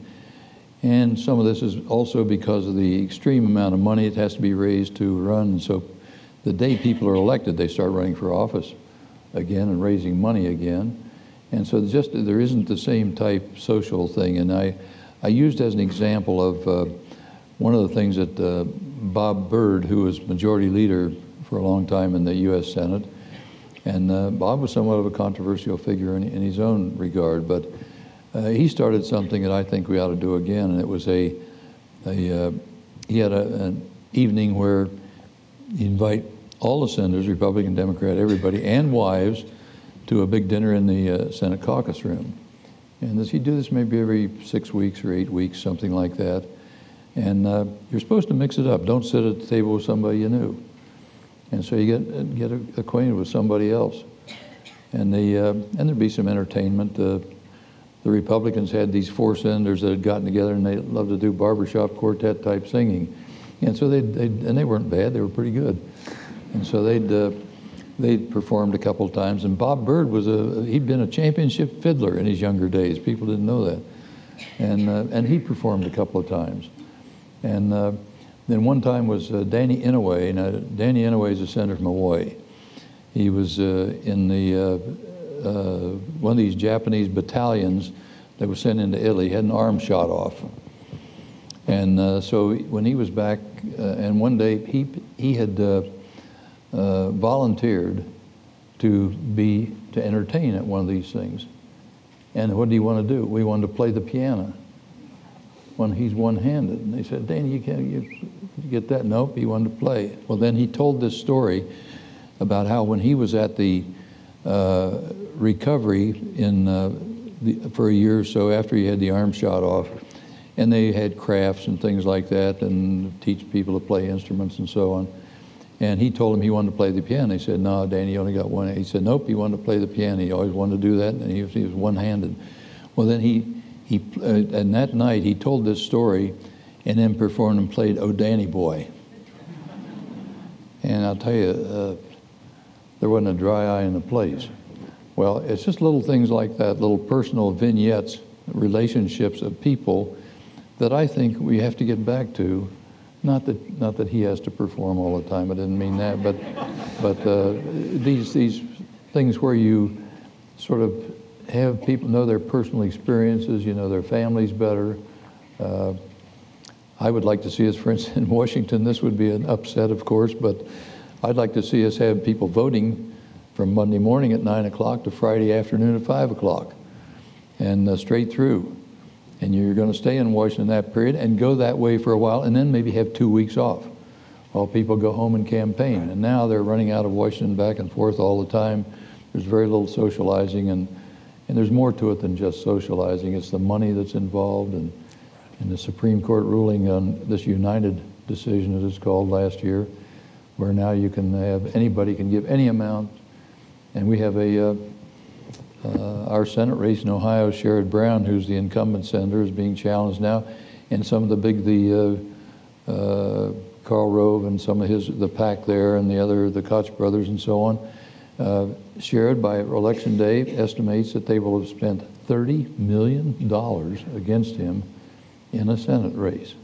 And some of this is also because of the extreme amount of money it has to be raised to run. And so the day people are elected, they start running for office again and raising money again. And so just there isn't the same type social thing. And I used as an example of one of the things that Bob Byrd, who was majority leader for a long time in the U.S. Senate, and Bob was somewhat of a controversial figure in his own regard, but he started something that I think we ought to do again, and it was he had an evening where he invite all the senators, Republican, Democrat, everybody, and wives, to a big dinner in the Senate caucus room. And he'd do this maybe every 6 weeks or 8 weeks, something like that. And you're supposed to mix it up. Don't sit at the table with somebody you knew. And so you get acquainted with somebody else. And and there'd be some entertainment. The Republicans had these four senators that had gotten together, and they loved to do barbershop quartet type singing. And so and they weren't bad, they were pretty good. And so they performed a couple times, and Bob Byrd he'd been a championship fiddler in his younger days. People didn't know that. And he performed a couple of times. And then one time was Danny Inouye. Now, Danny Inouye is a senator from Hawaii. He was in one of these Japanese battalions that was sent into Italy. He had an arm shot off. And so when he was back, and one day he had volunteered to entertain at one of these things. And what do you want to do? We wanted to play the piano when he's one-handed. And they said, Danny, you get that? Nope, he wanted to play. Well, then he told this story about how when he was at the recovery for a year or so after he had the arm shot off, and they had crafts and things like that and teach people to play instruments and so on. And he told him he wanted to play the piano. He said, no, Danny, you only got one. He said, nope, he wanted to play the piano. He always wanted to do that, and he was one-handed. Well, then and that night he told this story and then performed and played Oh, Danny Boy. And I'll tell you, there wasn't a dry eye in the place. Well, it's just little things like that, little personal vignettes, relationships of people that I think we have to get back to. Not that he has to perform all the time. I didn't mean that, but these things where you sort of have people know their personal experiences, you know their families better. I would like to see us, for instance, in Washington. This would be an upset, of course, but I'd like to see us have people voting from Monday morning at 9 o'clock to Friday afternoon at 5 o'clock, and straight through. And you're going to stay in Washington that period and go that way for a while, and then maybe have 2 weeks off while people go home and campaign. And now they're running out of Washington back and forth all the time. There's very little socializing, and there's more to it than just socializing. It's the money that's involved, and the Supreme Court ruling on this United decision, as it's called, last year, where now you can have, anybody can give any amount. And we have our Senate race in Ohio, Sherrod Brown, who's the incumbent senator, is being challenged now, and some of the big, Karl Rove and some of the pack there, and the Koch brothers and so on. Sherrod, by election day, estimates that they will have spent $30 million against him in a Senate race.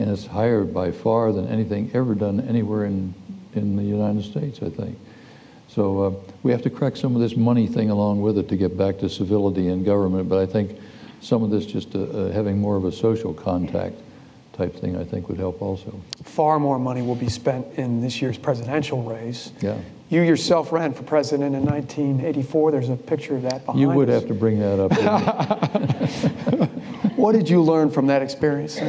And it's higher by far than anything ever done anywhere in the United States, I think. So we have to correct some of this money thing along with it to get back to civility in government, but I think some of this just having more of a social contact type thing I think would help also. Far more money will be spent in this year's presidential race. Yeah. You yourself ran for president in 1984. There's a picture of that behind us. You would have to bring that up. What did you learn from that experience?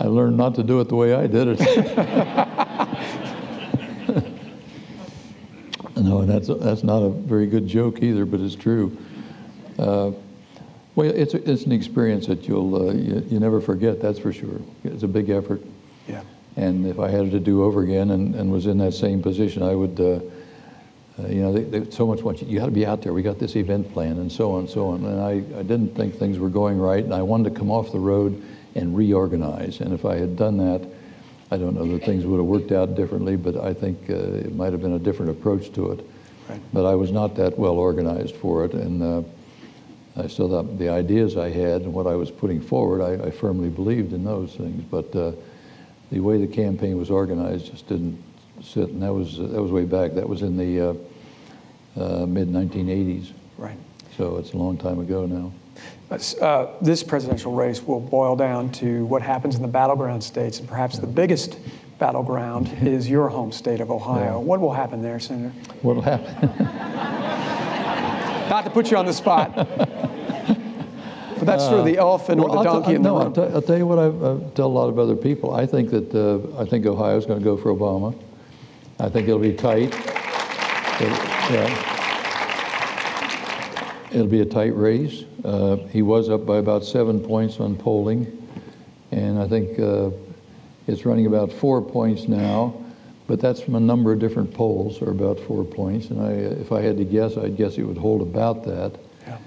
I learned not to do it the way I did it. No, that's not a very good joke either, but it's true. Well, it's an experience that you never forget. That's for sure. It's a big effort. Yeah. And if I had it to do over again and was in that same position, I would. They so much want you got to be out there. We got this event planned, and so on, and so on. And I didn't think things were going right, and I wanted to come off the road and reorganize. And if I had done that, I don't know that things would have worked out differently, but I think it might have been a different approach to it. Right. But I was not that well organized for it, and I still thought the ideas I had and what I was putting forward, I firmly believed in those things. But the way the campaign was organized just didn't sit, and that was way back. That was in the mid-1980s. Right. So it's a long time ago now. This presidential race will boil down to what happens in the battleground states, and perhaps the biggest battleground is your home state of Ohio. Yeah. What will happen there, Senator? What will happen? Not to put you on the spot, but that's sort of the elephant or the donkey in the room. No, I'll tell you what I tell a lot of other people. I think that Ohio's going to go for Obama. I think it'll be tight. It'll be a tight race. He was up by about 7 points on polling, and I think it's running about 4 points now, but that's from a number of different polls, or about 4 points, and if I had to guess, I'd guess it would hold about that. Yeah.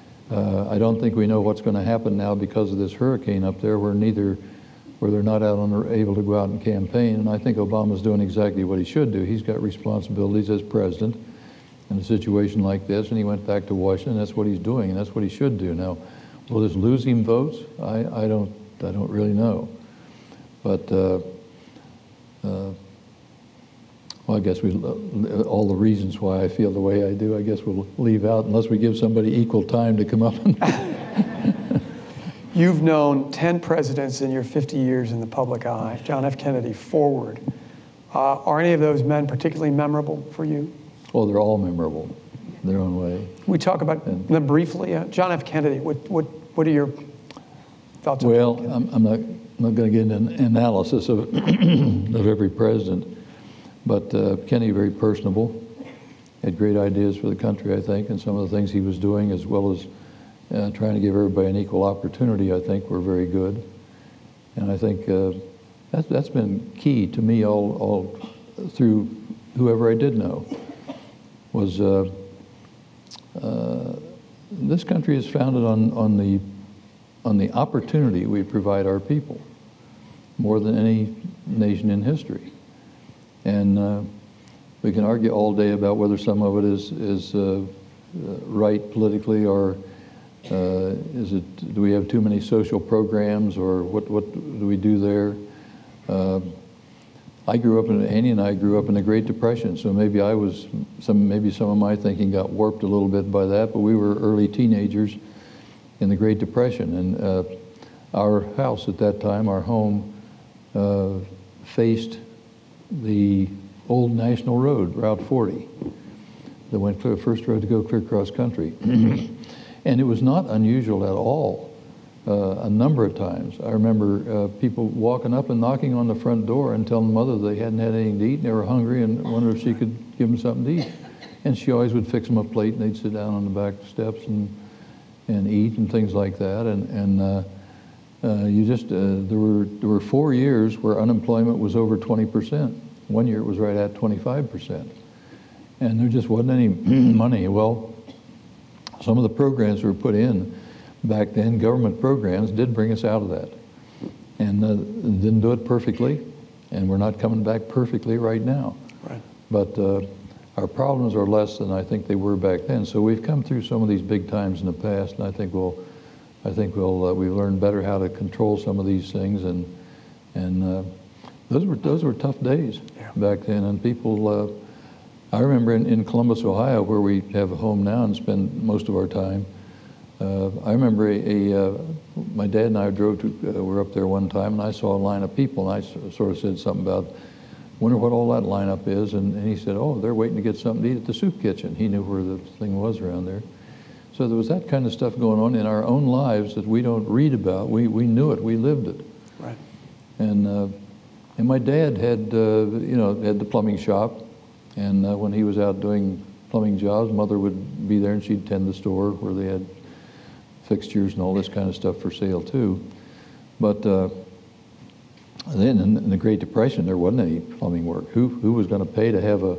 I don't think we know what's going to happen now because of this hurricane up there, where they're not out on, able to go out and campaign, and I think Obama's doing exactly what he should do. He's got responsibilities as president in a situation like this, and he went back to Washington. That's what he's doing, and that's what he should do. Now, will this lose him votes? I don't really know. But well, I guess all the reasons why I feel the way I do, I guess we'll leave out unless we give somebody equal time to come up. You've known 10 presidents in your 50 years in the public eye, John F. Kennedy forward. Are any of those men particularly memorable for you? Well, they're all memorable in their own way. We talk about them briefly. John F. Kennedy, what are your thoughts on that? Well, I'm not going to get an analysis of, of every president, but Kennedy, very personable, had great ideas for the country, I think, and some of the things he was doing, as well as trying to give everybody an equal opportunity, I think were very good. And I think that's been key to me all through whoever I did know. Was this country is founded on the opportunity we provide our people more than any nation in history, and we can argue all day about whether some of it is right politically, or do we have too many social programs, or what do we do there? Annie and I grew up in the Great Depression, so maybe some of my thinking got warped a little bit by that, but we were early teenagers in the Great Depression, and our house at that time, our home, faced the old National Road, Route 40, that went clear, first road to go clear cross country. And it was not unusual at all. A number of times. I remember people walking up and knocking on the front door and telling Mother they hadn't had anything to eat and they were hungry and wondered if she could give them something to eat. And she always would fix them a plate and they'd sit down on the back steps and eat and things like that. And you just, there were 4 years where unemployment was over 20%. 1 year it was right at 25%. And there just wasn't any money. Well, some of the programs were put in back then, government programs did bring us out of that, and didn't do it perfectly, and we're not coming back perfectly right now. Right. But our problems are less than I think they were back then. So we've come through some of these big times in the past, and we've learned better how to control some of these things, and those were tough days back then, and people. I remember in Columbus, Ohio, where we have a home now and spend most of our time. I remember my dad and I were up there one time, and I saw a line of people, and I sort of said something about, wonder what all that lineup is, and he said, oh, they're waiting to get something to eat at the soup kitchen. He knew where the thing was around there. So there was that kind of stuff going on in our own lives that we don't read about. We knew it, we lived it. Right. And my dad had the plumbing shop, and when he was out doing plumbing jobs, Mother would be there and she'd tend the store where they had fixtures and all this kind of stuff for sale too. But then in the Great Depression, there wasn't any plumbing work. Who was going to pay to have a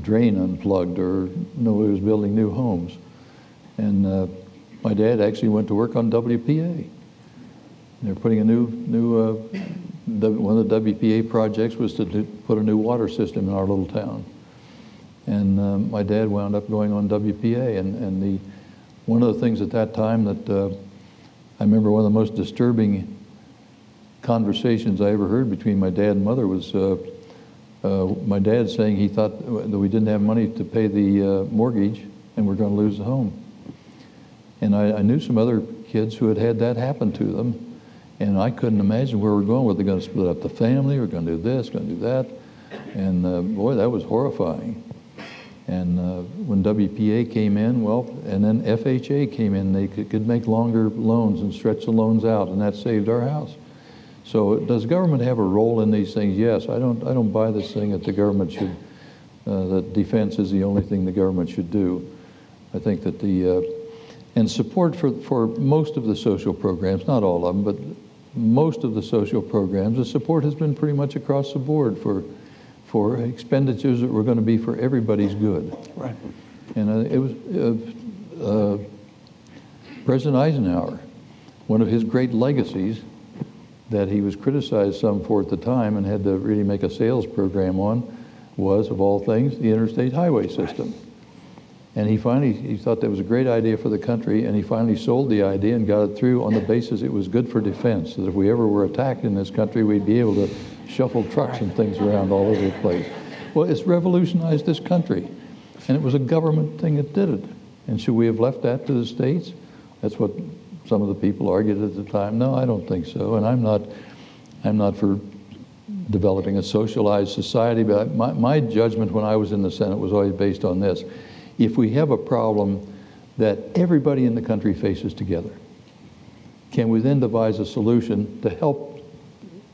drain unplugged, or nobody was building new homes? And my dad actually went to work on WPA. They're putting a one of the WPA projects was to put a new water system in our little town. And my dad wound up going on WPA, and one of the things at that time that I remember, one of the most disturbing conversations I ever heard between my dad and Mother was my dad saying he thought that we didn't have money to pay the mortgage and we're going to lose the home. And I knew some other kids who had had that happen to them, and I couldn't imagine where we're going. Were they going to split up the family? We're going to do this, going to do that. And boy, that was horrifying. And when WPA came in, well, and then FHA came in, they could make longer loans and stretch the loans out, and that saved our house. So does government have a role in these things? Yes. I don't buy this thing that the government should, that defense is the only thing the government should do. I think that the, and support for most of the social programs, not all of them, but most of the social programs, the support has been pretty much across the board for expenditures that were going to be for everybody's good. Right. And it was President Eisenhower, one of his great legacies that he was criticized some for at the time and had to really make a sales program on was, of all things, the interstate highway system. Right. And he thought that was a great idea for the country, and he finally sold the idea and got it through on the basis it was good for defense, that if we ever were attacked in this country, we'd be able to shuffle trucks and things around all over the place. Well, it's revolutionized this country, and it was a government thing that did it. And should we have left that to the states? That's what some of the people argued at the time. No, I don't think so. And I'm not for developing a socialized society, but my judgment when I was in the Senate was always based on this. If we have a problem that everybody in the country faces together, can we then devise a solution to help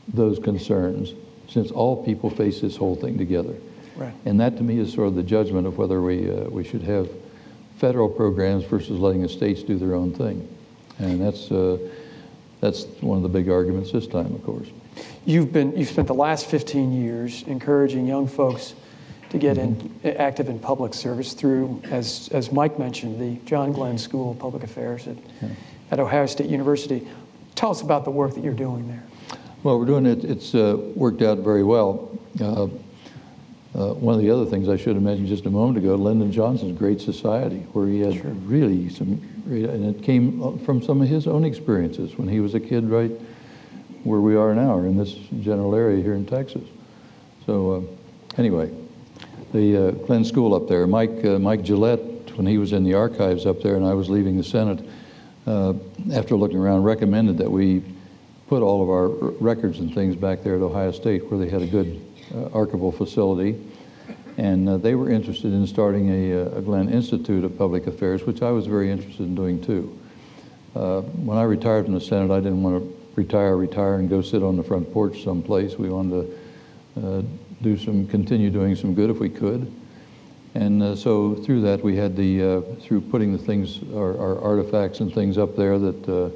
those concerns, since all people face this whole thing together? Right. And that to me is sort of the judgment of whether we should have federal programs versus letting the states do their own thing. And that's one of the big arguments this time, of course. You've spent the last 15 years encouraging young folks to get active in public service through, as Mike mentioned, the John Glenn School of Public Affairs at Ohio State University. Tell us about the work that you're doing there. Well, we're doing it. It's worked out very well. One of the other things I should have mentioned just a moment ago, Lyndon Johnson's Great Society, where he had sure. really some, and it came from some of his own experiences when he was a kid, right where we are now, in this general area here in Texas. So anyway, the Glenn School up there, Mike Gillett, when he was in the archives up there and I was leaving the Senate, after looking around, recommended that we put all of our records and things back there at Ohio State, where they had a good archival facility. And they were interested in starting a Glenn Institute of Public Affairs, which I was very interested in doing too. When I retired from the Senate, I didn't want to retire and go sit on the front porch someplace. We wanted to continue doing some good if we could. And so through that, we had through putting the things, our artifacts and things up there that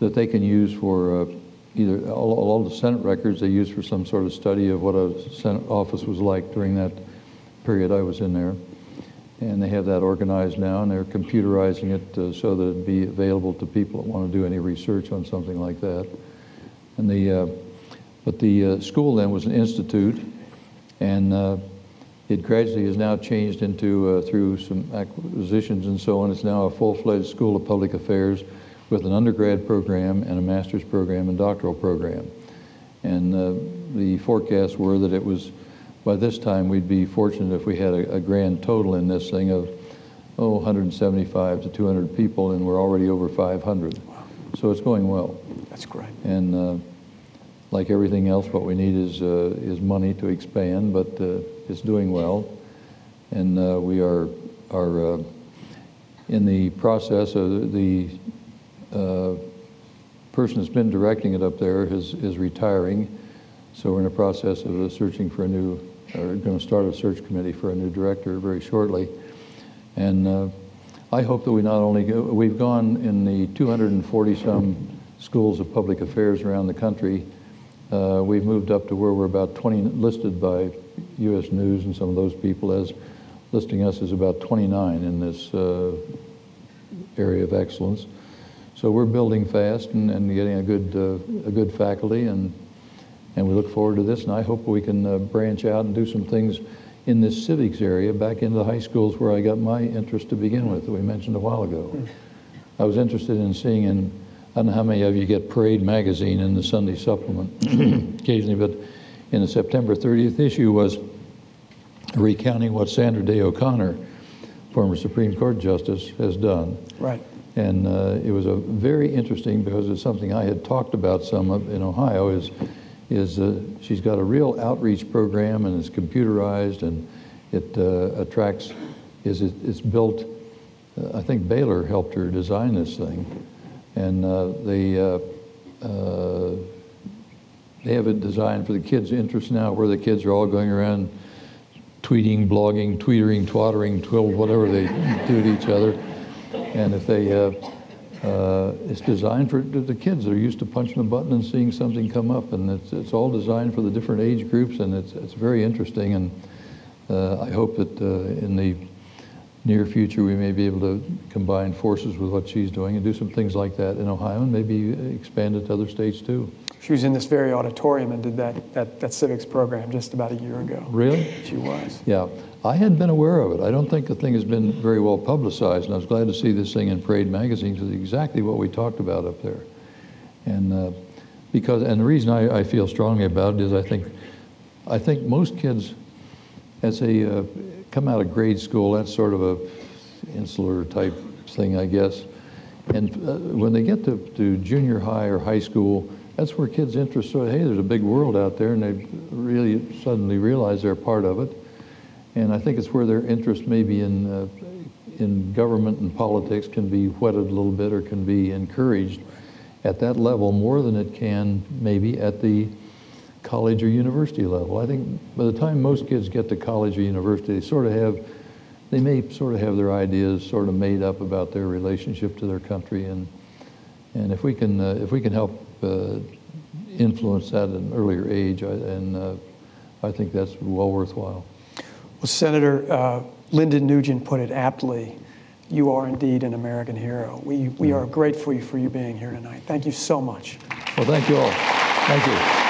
they can use for either all the Senate records they use for some sort of study of what a Senate office was like during that period I was in there. And they have that organized now, and they're computerizing it so that it'd be available to people that want to do any research on something like that. And but the school then was an institute, and it gradually is now changed into, through some acquisitions and so on, it's now a full-fledged School of Public Affairs, with an undergrad program and a master's program and doctoral program. And the forecasts were that it was, by this time, we'd be fortunate if we had a grand total in this thing of, 175 to 200 people, and we're already over 500. Wow. So it's going well. That's great. And like everything else, what we need is money to expand, but it's doing well. And we are in the process of the person that's been directing it up there is retiring, so we're in the process of searching for a new, or going to start a search committee for a new director very shortly. And I hope that we not only go, we've gone in the 240-some schools of public affairs around the country. We've moved up to where we're about 20, listed by U.S. News and some of those people as listing us as about 29 in this area of excellence. So we're building fast and getting a good faculty, and we look forward to this, and I hope we can branch out and do some things in this civics area back into the high schools where I got my interest to begin with that we mentioned a while ago. I was interested in seeing, and I don't know how many of you get Parade Magazine in the Sunday supplement occasionally, but in the September 30th issue was recounting what Sandra Day O'Connor, former Supreme Court Justice, has done. Right. And it was a very interesting, because it's something I had talked about some in Ohio, is she's got a real outreach program, and it's computerized, and it attracts, it's built, I think Baylor helped her design this thing. And they have it designed for the kids' interest now, where the kids are all going around tweeting, blogging, tweetering, twattering, twill, whatever they do to each other. And if they, it's designed for the kids that are used to punching a button and seeing something come up. And it's all designed for the different age groups, and it's very interesting. And I hope that in the near future we may be able to combine forces with what she's doing and do some things like that in Ohio, and maybe expand it to other states too. She was in this very auditorium and did that civics program just about a year ago. Really? She was. Yeah. I hadn't been aware of it. I don't think the thing has been very well publicized, and I was glad to see this thing in Parade Magazine, because it's exactly what we talked about up there. And and the reason I feel strongly about it is I think most kids, as they come out of grade school, that's sort of a insular type thing, I guess. And when they get to junior high or high school, that's where kids' interests are. Hey, there's a big world out there, and they really suddenly realize they're a part of it. And I think it's where their interest maybe in government and politics can be whetted a little bit, or can be encouraged at that level more than it can maybe at the college or university level. I think by the time most kids get to college or university, they may sort of have their ideas sort of made up about their relationship to their country. And if we can help influence that at an earlier age, I think that's well worthwhile. Well, Senator, Lyndon Nugent put it aptly, you are indeed an American hero. We are grateful for you being here tonight. Thank you so much. Well, thank you all. Thank you.